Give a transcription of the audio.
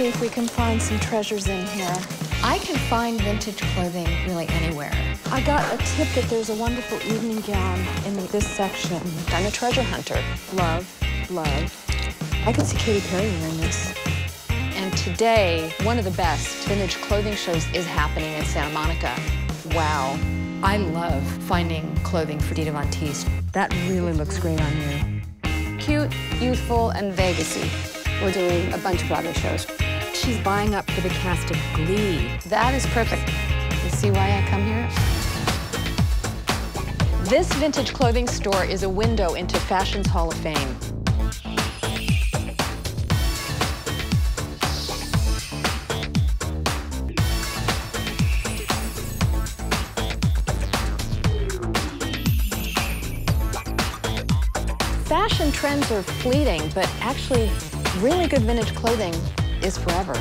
see if we can find some treasures in here. I can find vintage clothing really anywhere. I got a tip that there's a wonderful evening gown in this section. I'm a treasure hunter. Love. I could see Katy Perry wearing this. And today, one of the best vintage clothing shows is happening in Santa Monica. Wow. I love finding clothing for Dita Von Teese. That really looks great on you. Cute, youthful, and Vegas-y. We're doing a bunch of Broadway shows. She's buying up for the cast of Glee. That is perfect. You see why I come here? This vintage clothing store is a window into Fashion's Hall of Fame. Fashion trends are fleeting, but actually, really good vintage clothing is forever.